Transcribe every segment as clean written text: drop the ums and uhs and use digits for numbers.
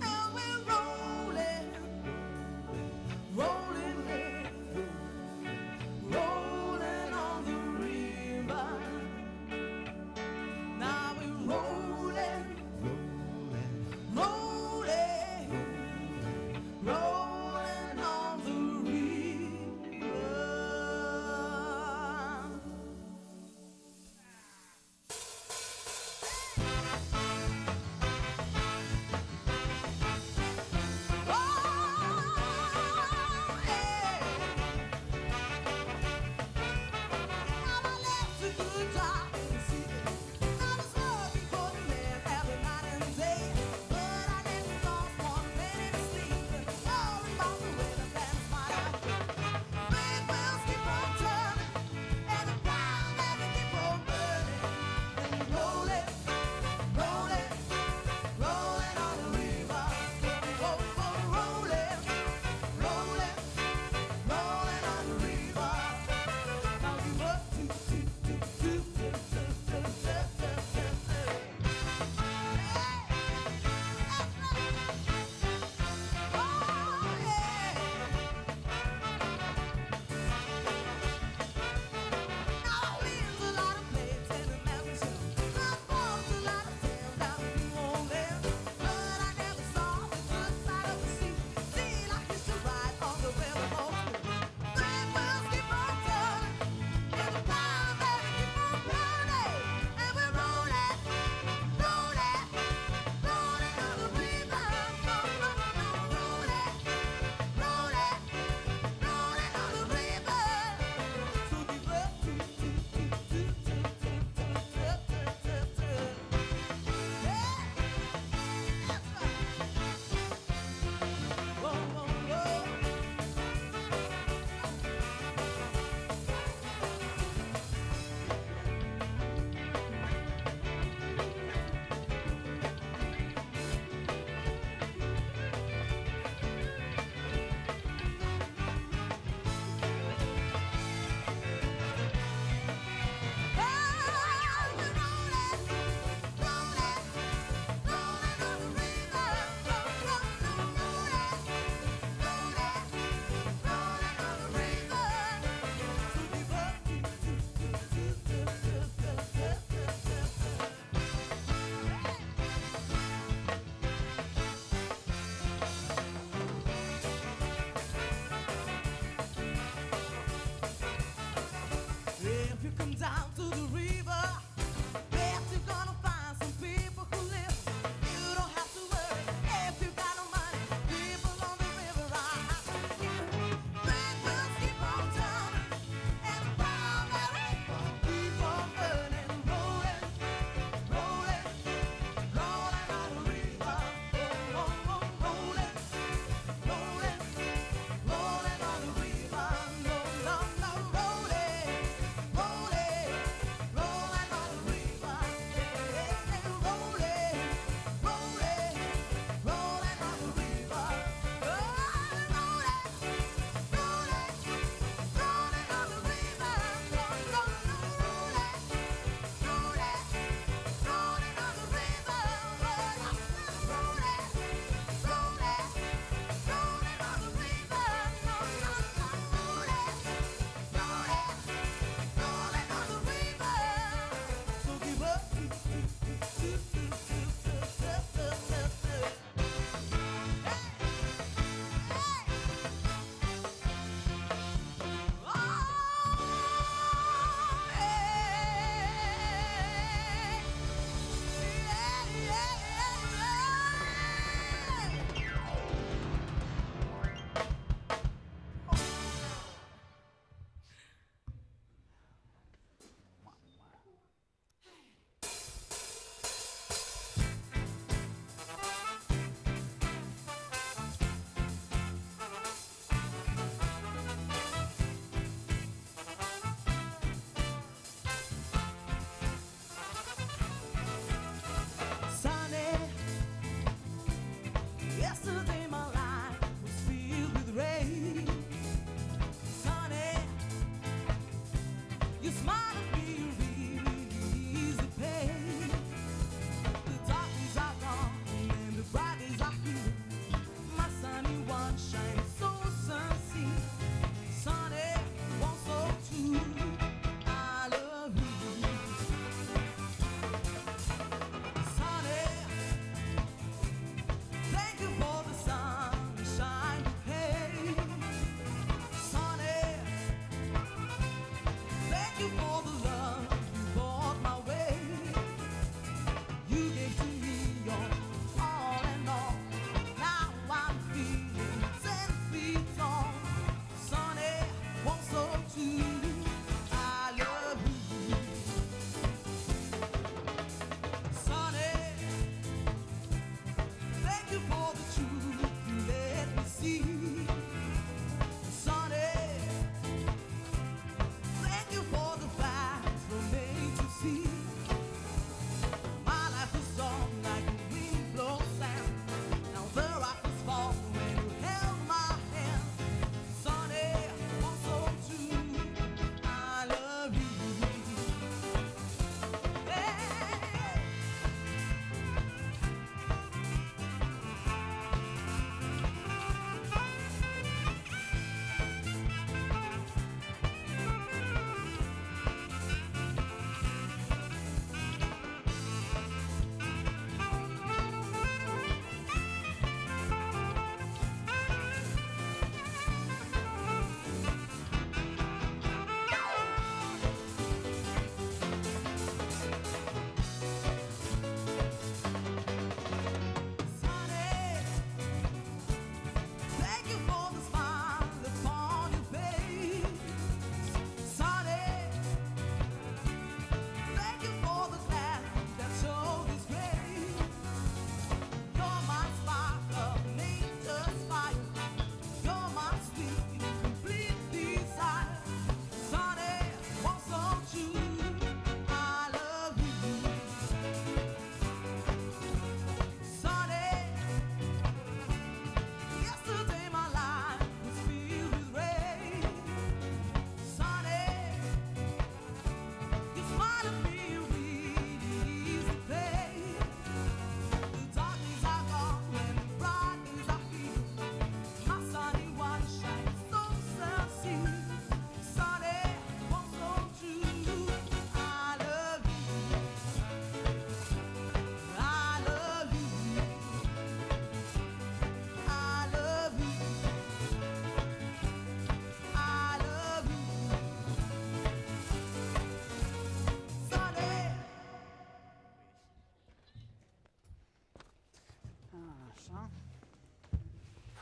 and we roll.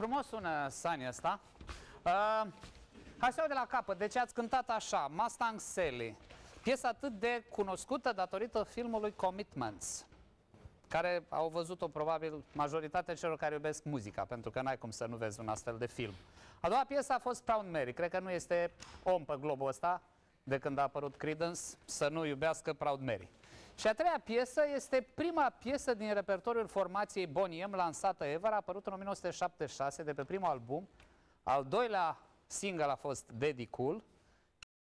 Frumos sună Sani asta. Hai să iau de la capăt. Deci ați cântat așa, Mustang Sally, piesă atât de cunoscută datorită filmului Commitments, care au văzut-o probabil majoritatea celor care iubesc muzica, pentru că n-ai cum să nu vezi un astfel de film. A doua piesă a fost Proud Mary. Cred că nu este om pe globul ăsta, de când a apărut Credence, să nu iubească Proud Mary. Și a treia piesă este prima piesă din repertoriul formației Boniem, lansată Evara, a apărut în 1976, de pe primul album. Al doilea single a fost Daddy Cool.